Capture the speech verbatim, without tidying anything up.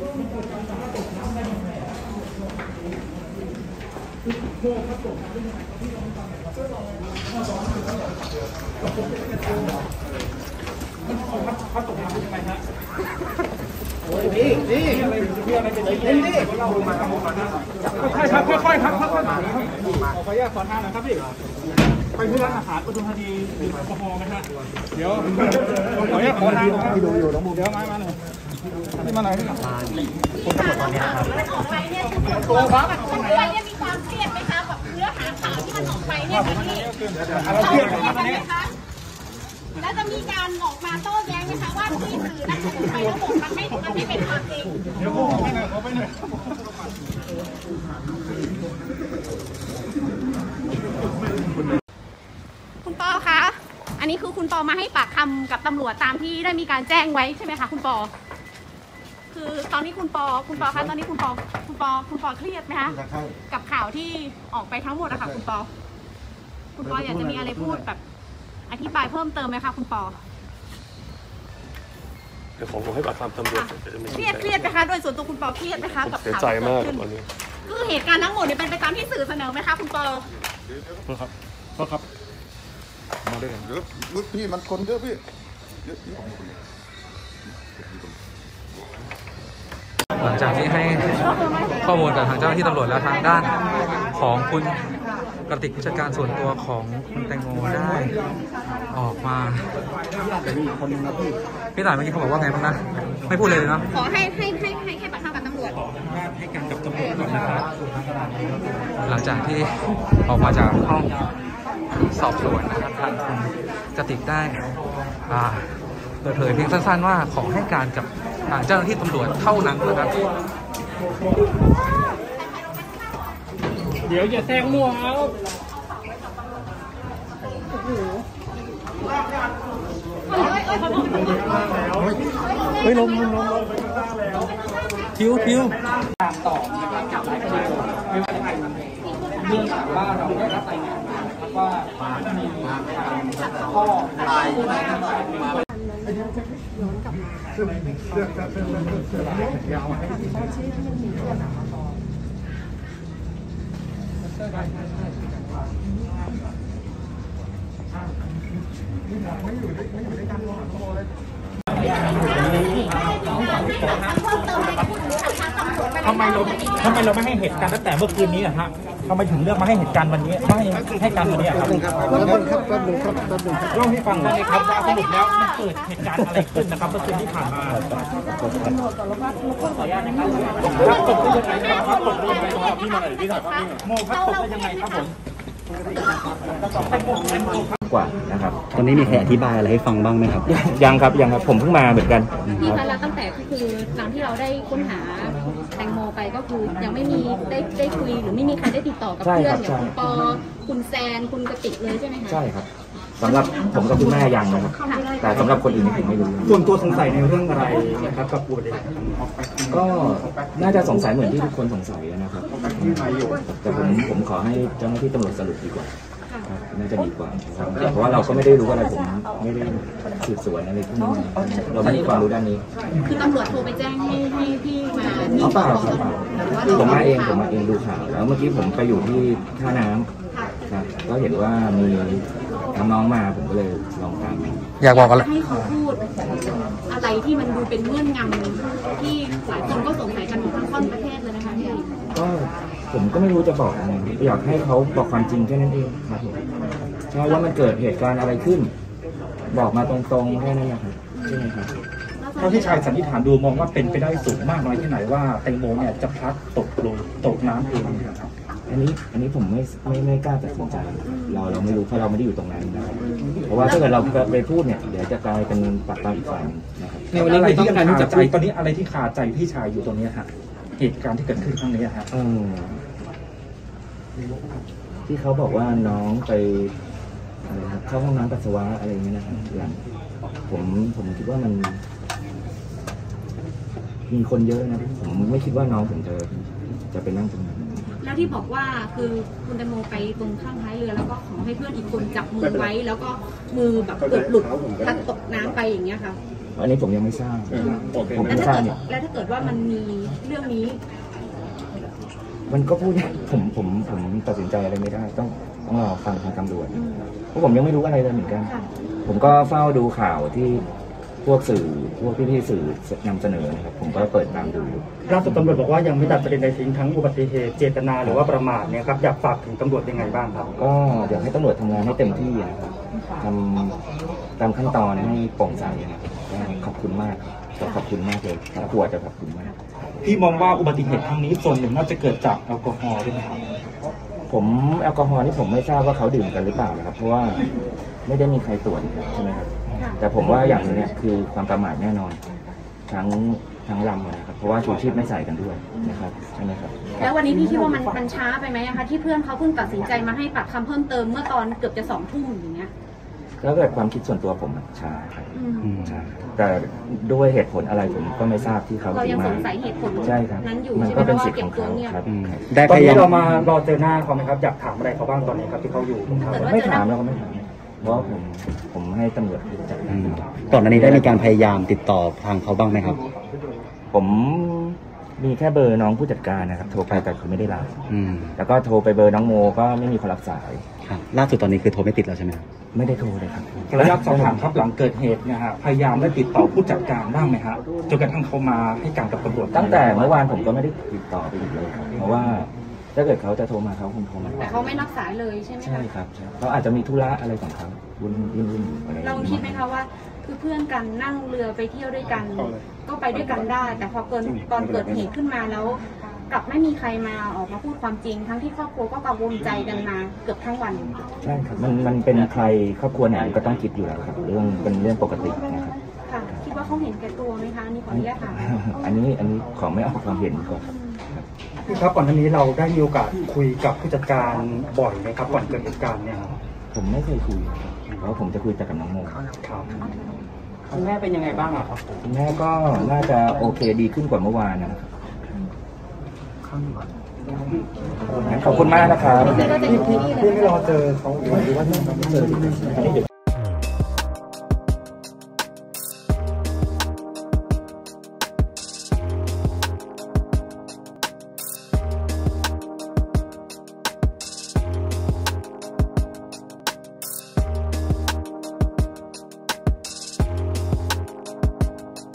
ไปที่ร้านอาหารปทุมธานีมีแอลกอฮอล์ไหมฮะเดี๋ยวขออนุญาตขอทางที่ดูอยู่น้องบูมเดี๋ยวมามาหน่อยที่มาไหนนี่ครับคนตำรวจตอนนี้ครับของไปเนี่ยคือตัวครับตัวเนี่ยมีความเครียดไหมคะแบบเนื้อหาข่าวที่มันออกไปเนี่ยแบบนี้เราเครียดไหมคะแล้วจะมีการออกมาโต้แย้งไหมคะว่าที่สื่อนักสื่อไทยระบบมันไม่มันไม่เป็นความจริงเดี๋ยวผมไปหน่อยขอไปหน่อยคุณปอคะอันนี้คือคุณปอมาให้ปากคำกับตำรวจตามที่ได้มีการแจ้งไว้ใช่ไหมคะคุณปอคือตอนนี้คุณปอคุณปอคะตอนนี้คุณปอคุณปอคุณปอเครียดไหมคะกับข่าวที่ออกไปทั้งหมดอะค่ะคุณปอคุณปออยากจะมีอะไรพูดแบบอธิบายเพิ่มเติมไหมคะคุณปอเดี๋ยวผมให้ปากคำตำรวจเครียดเครียดไหมคะโดยส่วนตัวคุณปอเครียดไหมคะกับข่าวที่เกิดขึ้นคือเหตุการณ์ทั้งหมดเนี่ยเป็นไปตามที่สื่อเสนอไหมคะคุณปอครับครับมาด้วยกันเยอะพี่มันคนเยอะพี่เยอะหลังจากที่ให้ข้อมูลกับทางเจ้าหน้าที่ตำรวจแล้วทางด้านของคุณกระติกผู้จัดการส่วนตัวของคุณแตงโมได้ออกมาพี่ต่ายเมื่อกี้เขาบอกว่าไงบ้างนะไม่พูดเลยเนาะขอให้ให้ให้ให้แค่ปากคำกับตำรวจให้การกับตำรวจก่อนนะครับหลังจากที่ออกมาจากห้องสอบสวนนะครับทางคุณกติกได้เปิดเผยเพียงสั้นๆว่าขอให้การกับทางเจ้าหน้าที่ตำรวจเท่านั้นนะครับเดี๋ยวอย่าแซงมั่วเอาเฮ้ยลงลงลงคิวคิวตามต่อนะครับไม่ว่าจะเป็นเรื่องต่างว่าเราได้รับรายงานมาว่ามีการข้อตายย้อนกลับมาเรื่องเรื่องเรื่องเรื่องยาวให้ที่เขาชี้นั่นมีเรื่องหนามาต่อไม่อยู่ด้วยไม่อยู่ด้วยกันหรอกเขาเลยทำไมเราทำไมเราไม่ให้เหตุการณ์ตั้งแต่เมื่อคืนนี้ล่ะฮะทำไมถึงเลือกมาให้เหตุการณ์วันนี้ให้ให้การวันนี้ครับครับครับครับเล่าให้ฟังหน่อยครับว่าสรุปแล้วมันเกิดเหตุการณ์อะไรขึ้นนะครับเมื่อคืนที่ผ่านมาขออนุญาตนะครับพักตกได้ยังไงครับตกได้ยังไงครับพี่มาไหนพี่ถ่ายภาพนี่โมพักตกได้ยังไงครับผมกว่านะครับตอนนี้มีใครอธิบายอะไรให้ฟังบ้างไหมครับยังครับยังครับผมเพิ่งมาเหมือนกันพี่คะตั้งแต่ก็คือหลังที่เราได้ค้นหาแตงโมไปก็คือยังไม่มีได้ได้คุยหรือไม่มีใครได้ติดต่อกับเพื่อนอย่างคุณปอคุณแซนคุณกติกเลยใช่ไหมคะใช่ครับสำหรับผมกับคุณแม่ยังนะครับแต่สำหรับคนอื่นผมไม่รู้ส่วนตัวสงสัยในเรื่องอะไรนะครับกับปูเด็กก็น่าจะสงสัยเหมือนที่ทุกคนสงสัยนะครับแต่ผมผมขอให้เจ้าหน้าที่ตำรวจสรุปดีกว่าน่าจะดีกว่าเพราะว่าเราก็ไม่ได้รู้อะไรผมไม่ได้สืบสวนอะไรพวกนี้เราไม่มีความรู้ด้านนี้คือตำรวจโทรไปแจ้งให้ให้พี่มาอ๋อเปล่าผมมาเองผมมาเองดูข่าวแล้วเมื่อกี้ผมไปอยู่ที่ท่าน้ำครับก็เห็นว่ามีน้องมาผมก็เลยลองตามอยากบอกอะไรให้เขาพูดอะไรที่มันดูเป็นเงื่อนงำที่หลายคนก็สงสัยกันทั้งค่อนประเทศเลยนะคะพี่ก็ผมก็ไม่รู้จะบอกอะไรอยากให้เขาบอกความจริงแค่นั้นเองครับผมใช่ว่ามันเกิดเหตุการณ์อะไรขึ้นบอกมาตรงๆแค่นั้นนะครับใช่ไหมครับเท่าที่ชายสันนิษฐานดูมองว่าเป็นไปได้สูงมากน้อยที่ไหนว่าแตงโมเนี่ยจะพลัดตกลงตกน้ำเองอันนี้อันนี้ผมไม่ไม่ไม่กล้าตัดสินใจเราเราไม่รู้เพราะเราไม่ได้อยู่ตรงนั้นนะครับเพราะว่าถ้าเกิดเราไปพูดเนี่ยเดี๋ยวจะกลายเป็นปากตามอีกฝ่ายนะครับในวันนี้อะไรที่ยังคาใจตอนนี้อะไรที่คาใจพี่ชายอยู่ตรงนี้ฮะเหตุการณ์ที่เกิดขึ้นครั้งนี้ฮะที่เขาบอกว่าน้องไปอะไรครับเข้าห้องน้ำปัสสาวะอะไรอย่างเงี้ยนะครับผมผมคิดว่ามันมีคนเยอะนะผมไม่คิดว่าน้องผมจะจะไปนั่งตรงนั้นแล้วที่บอกว่าคือคุณแตงโมไปตรงข้างท้ายเรือแล้วก็ขอให้เพื่อนอีกคนจับมือไว้แล้วก็มือแบบเกิดหลุดพัดตกน้ำไปอย่างเงี้ยค่ะ อันนี้ผมยังไม่ทราบผมไม่ทราบเนี่ยแล้วถ้าเกิดว่ามันมีเรื่องนี้มันก็พูดผมผมผมตัดสินใจอะไรไม่ได้ต้องต้องรอฟังทางตำรวจเพราะผมยังไม่รู้อะไรเลยเหมือนกันผมก็เฝ้าดูข่าวที่พวกสื่อพวกพี่ๆสื่อนำเสนอนะครับผมก็เปิดตามดูล่าสุดตำรวจบอกว่ายังไม่ตัดประเด็นใดทิ้งทั้งอุบัติเหตุเจตนาหรือว่าประมาทเนี่ยครับอยากฝากถึงตำรวจยังไงบ้างครับก็อยากให้ตำรวจทำงานให้เต็มที่นะครับทำตามขั้นตอนให้โปร่งใสขอบคุณมากขอบคุณมากเลยครับขวดจะขอบคุณมากพี่มองว่าอุบัติเหตุครั้งนี้ส่วนหนึ่งน่าจะเกิดจากแอลกอฮอล์ด้วยไหมครับผมแอลกอฮอล์นี่ผมไม่ทราบว่าเขาดื่มกันหรือเปล่านะครับเพราะว่าไม่ได้มีใครตรวจใช่ไหมครับแต่ผมว่าอย่างนี้เนี่ยคือความประมาทแน่นอนทั้งทั้งลำนะครับเพราะว่าชูชีพไม่ใส่กันด้วยนะครับใช่ไหมครับแล้ววันนี้พี่คิดว่ามันมันช้าไปไหมคะที่เพื่อนเขาเพิ่งตัดสินใจมาให้ปากคำเพิ่มเติมเมื่อตอนเกือบจะสองทุ่มอย่างเงี้ยแล้วแต่ความคิดส่วนตัวผมช้าครับแต่ด้วยเหตุผลอะไรผมก็ไม่ทราบที่เขาที่มาใช่ครับมันก็เป็นสิทธิ์ของเขาครับตอนนี้เรามารอเจอหน้าเขาไหมครับอยากถามอะไรเขาบ้างตอนนี้ครับที่เขาอยู่ไม่ถามแล้วเขาไม่ถามเพราะผมผมให้ตำรวจจับตอนนี้ได้มีการพยายามติดต่อทางเขาบ้างไหมครับผมมีแค่เบอร์น้องผู้จัดการนะครับโทรไปแต่คือไม่ได้รับแล้วก็โทรไปเบอร์น้องโมก็ไม่มีคนรับสายล่าสุดตอนนี้คือโทรไม่ติดแล้วใช่ไหมไม่ได้โทรเลยครับระยะสองถามครับหลังเกิดเหตุเนี่ยฮะพยายามได้ติดต่อผู้จัดการบ้างไหมฮะจนกระทั่งเขามาให้การกับตำรวจตั้งแต่เมื่อวานผมก็ไม่ได้ติดต่อไปอีกเลยเพราะว่าถ้าเกิดเขาจะโทรมาเขาคงโทรมาแต่เขาไม่รับสายเลยใช่ไหมใช่ครับเขาอาจจะมีธุระอะไรของเขาวุ่นวุ่นวุ่นอะไรเราคิดไหมคะว่าคือเพื่อนกันนั่งเรือไปเที่ยวด้วยกันก็ไปด้วยกันได้แต่พอเกิดตอนเกิดเหตุขึ้นมาแล้วกลับไม่มีใครมาออกมาพูดความจริงทั้งที่ครอบครัวก็กังวลใจกันมาเกือบทั้งวันใช่ครับมันมันเป็นใครครอบครัวไหนก็ต้องคิดอยู่แล้วครับเรื่องเป็นเรื่องปกตินะครับค่ะคิดว่าเขาเห็นแก่ตัวไหมคะนี่ขออนุญาตค่ะอันนี้อันนี้ขอไม่ออกความเห็นก่อนครับก่อนหน้านี้เราได้มีโอกาสคุยกับผู้จัดการบ่อยไหมครับก่อนเกิดเหตุการณ์เนี่ยผมไม่เคยคุยเพราะผมจะคุยแต่กับน้องโมครับคุณแม่เป็นยังไงบ้างครับคุณแม่ก็น่าจะโอเคดีขึ้นกว่าเมื่อวานนะครับขอบคุณมากนะครับที่ไม่รอเจอเขาหรือว่าเจอ